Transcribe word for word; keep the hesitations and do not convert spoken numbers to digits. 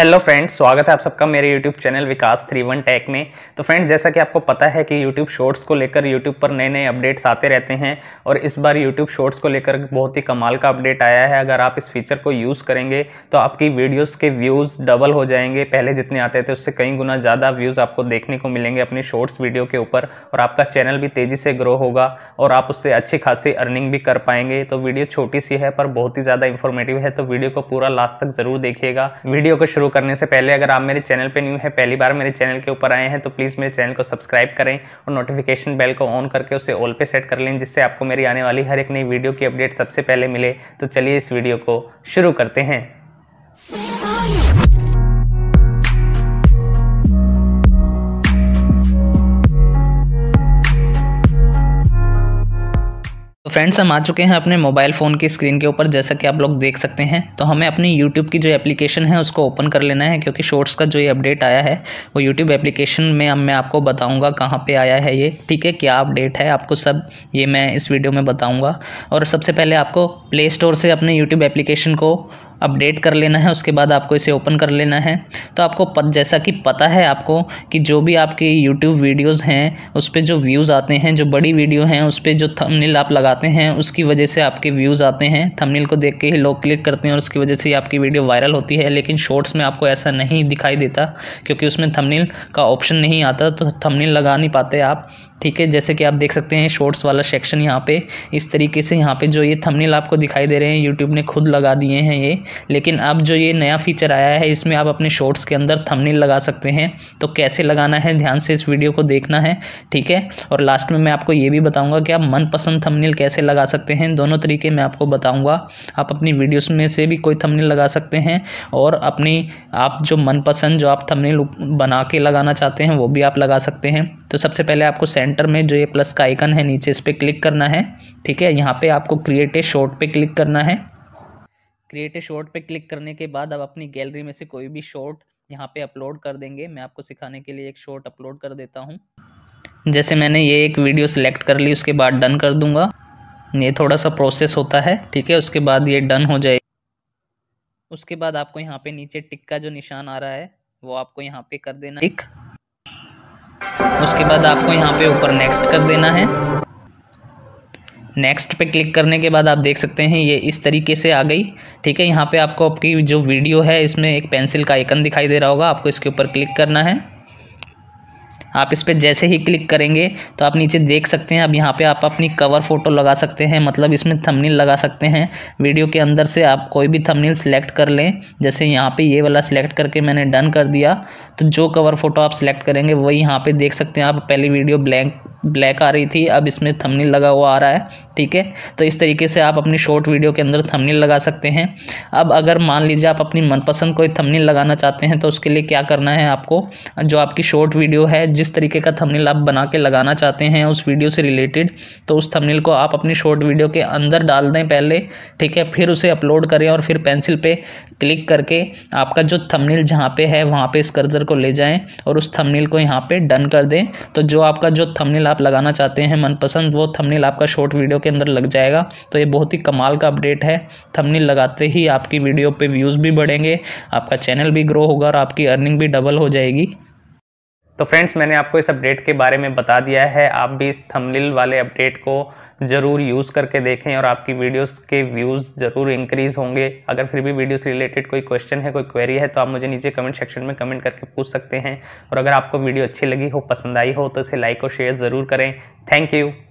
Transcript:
Hello friends, स्वागत है आप सबका मेरे यूट्यूब चैनल विकास इकतीस टेक में। तो फ्रेंड्स, जैसा कि आपको पता है कि यूट्यूब शॉर्ट्स को लेकर यूट्यूब पर नए नए अपडेट्स आते रहते हैं और इस बार यूट्यूब शॉर्ट्स को लेकर बहुत ही कमाल का अपडेट आया है। अगर आप इस फीचर को यूज़ करेंगे तो आपकी वीडियोज़ के व्यूज़ डबल हो जाएंगे। पहले जितने आते थे उससे कई गुना ज़्यादा व्यूज़ आपको देखने को मिलेंगे अपनी शॉर्ट्स वीडियो के ऊपर, और आपका चैनल भी तेज़ी से ग्रो होगा और आप उससे अच्छी खासी अर्निंग भी कर पाएंगे। तो वीडियो छोटी सी है पर बहुत ही ज़्यादा इन्फॉर्मेटिव है, तो वीडियो को पूरा लास्ट तक ज़रूर देखिएगा। वीडियो को शुरू करने से पहले अगर आप मेरे चैनल पे न्यू हैं, पहली बार मेरे चैनल के ऊपर आए हैं, तो प्लीज़ मेरे चैनल को सब्सक्राइब करें और नोटिफिकेशन बेल को ऑन करके उसे ऑल पे सेट कर लें, जिससे आपको मेरी आने वाली हर एक नई वीडियो की अपडेट सबसे पहले मिले। तो चलिए इस वीडियो को शुरू करते हैं। फ्रेंड्स, हम आ चुके हैं अपने मोबाइल फ़ोन की स्क्रीन के ऊपर, जैसा कि आप लोग देख सकते हैं। तो हमें अपनी यूट्यूब की जो एप्लीकेशन है उसको ओपन कर लेना है, क्योंकि शॉर्ट्स का जो ये अपडेट आया है वो यूट्यूब एप्लीकेशन में अब मैं आपको बताऊंगा कहाँ पे आया है ये, ठीक है, क्या अपडेट है, आपको सब ये मैं इस वीडियो में बताऊँगा। और सबसे पहले आपको प्ले स्टोर से अपने यूट्यूब एप्लीकेशन को अपडेट कर लेना है, उसके बाद आपको इसे ओपन कर लेना है। तो आपको पत, जैसा कि पता है आपको कि जो भी आपकी यूट्यूब वीडियोस हैं उस पे जो व्यूज़ आते हैं, जो बड़ी वीडियो हैं उस पे जो थंबनेल आप लगाते हैं उसकी वजह से आपके व्यूज़ आते हैं। थंबनेल को देख के ही लोग क्लिक करते हैं और उसकी वजह से आपकी वीडियो वायरल होती है। लेकिन शॉर्ट्स में आपको ऐसा नहीं दिखाई देता, क्योंकि उसमें थंबनेल का ऑप्शन नहीं आता, तो थंबनेल लगा नहीं पाते आप, ठीक है। जैसे कि आप देख सकते हैं शॉर्ट्स वाला सेक्शन यहाँ पे इस तरीके से, यहाँ पे जो ये थंबनेल आपको दिखाई दे रहे हैं यूट्यूब ने खुद लगा दिए हैं ये। लेकिन अब जो ये नया फीचर आया है इसमें आप अपने शॉर्ट्स के अंदर थंबनेल लगा सकते हैं। तो कैसे लगाना है ध्यान से इस वीडियो को देखना है, ठीक है। और लास्ट में मैं आपको ये भी बताऊँगा कि आप मनपसंद थंबनेल कैसे लगा सकते हैं। दोनों तरीके मैं आपको बताऊँगा, आप अपनी वीडियोज़ में से भी कोई थंबनेल लगा सकते हैं और अपनी आप जो मनपसंद जो आप थंबनेल बना के लगाना चाहते हैं वो भी आप लगा सकते हैं। तो सबसे पहले आपको सेंटर में जो ये प्लस का आइकन है नीचे इस पर क्लिक करना है, ठीक है। यहाँ पे आपको क्रिएट ए शॉर्ट पे क्लिक करना है। क्रिएट ए शॉर्ट पे क्लिक करने के बाद आप अपनी गैलरी में से कोई भी शॉर्ट यहाँ पे अपलोड कर देंगे। मैं आपको सिखाने के लिए एक शॉर्ट अपलोड कर देता हूँ। जैसे मैंने ये एक वीडियो सेलेक्ट कर ली, उसके बाद डन कर दूँगा। ये थोड़ा सा प्रोसेस होता है, ठीक है, उसके बाद ये डन हो जाएगी। उसके बाद आपको यहाँ पे नीचे टिक का जो निशान आ रहा है वो आपको यहाँ पे कर देना टिक। उसके बाद आपको यहाँ पे ऊपर नेक्स्ट कर देना है। नेक्स्ट पे क्लिक करने के बाद आप देख सकते हैं ये इस तरीके से आ गई, ठीक है। यहाँ पे आपको आपकी जो वीडियो है इसमें एक पेंसिल का आइकन दिखाई दे रहा होगा, आपको इसके ऊपर क्लिक करना है। आप इस पर जैसे ही क्लिक करेंगे तो आप नीचे देख सकते हैं, अब यहाँ पे आप अपनी कवर फ़ोटो लगा सकते हैं, मतलब इसमें थंबनेल लगा सकते हैं। वीडियो के अंदर से आप कोई भी थंबनेल सेलेक्ट कर लें, जैसे यहाँ पे ये वाला सिलेक्ट करके मैंने डन कर दिया। तो जो कवर फ़ोटो आप सेलेक्ट करेंगे वही यहाँ पे देख सकते हैं आप। पहली वीडियो ब्लैंक ब्लैक आ रही थी, अब इसमें थंबनेल लगा हुआ आ रहा है, ठीक है। तो इस तरीके से आप अपनी शॉर्ट वीडियो के अंदर थंबनेल लगा सकते हैं। अब अगर मान लीजिए आप अपनी मनपसंद कोई थंबनेल लगाना चाहते हैं तो उसके लिए क्या करना है, आपको जो आपकी शॉर्ट वीडियो है जिस तरीके का थंबनेल आप बना के लगाना चाहते हैं उस वीडियो से रिलेटेड, तो उस थंबनेल को आप अपनी शॉर्ट वीडियो के अंदर डाल दें पहले, ठीक है। फिर उसे अपलोड करें और फिर पेंसिल पे क्लिक करके आपका जो थंबनेल जहाँ पे है वहाँ पे इस कर्सर को ले जाएं और उस थंबनेल को यहाँ पे डन कर दें। तो जो आपका जो थंबनेल आप लगाना चाहते हैं मनपसंद, वो थंबनेल आपका शॉर्ट वीडियो के अंदर लग जाएगा। तो ये बहुत ही कमाल का अपडेट है। थंबनेल लगाते ही आपकी वीडियो पर व्यूज़ भी बढ़ेंगे, आपका चैनल भी ग्रो होगा और आपकी अर्निंग भी डबल हो जाएगी। तो फ्रेंड्स, मैंने आपको इस अपडेट के बारे में बता दिया है। आप भी इस थंबनेल वाले अपडेट को ज़रूर यूज़ करके देखें और आपकी वीडियोस के व्यूज़ ज़रूर इंक्रीज़ होंगे। अगर फिर भी वीडियो से रिलेटेड कोई क्वेश्चन है, कोई क्वेरी है, तो आप मुझे नीचे कमेंट सेक्शन में कमेंट करके पूछ सकते हैं। और अगर आपको वीडियो अच्छी लगी हो, पसंद आई हो, तो इसे लाइक और शेयर ज़रूर करें। Thank you.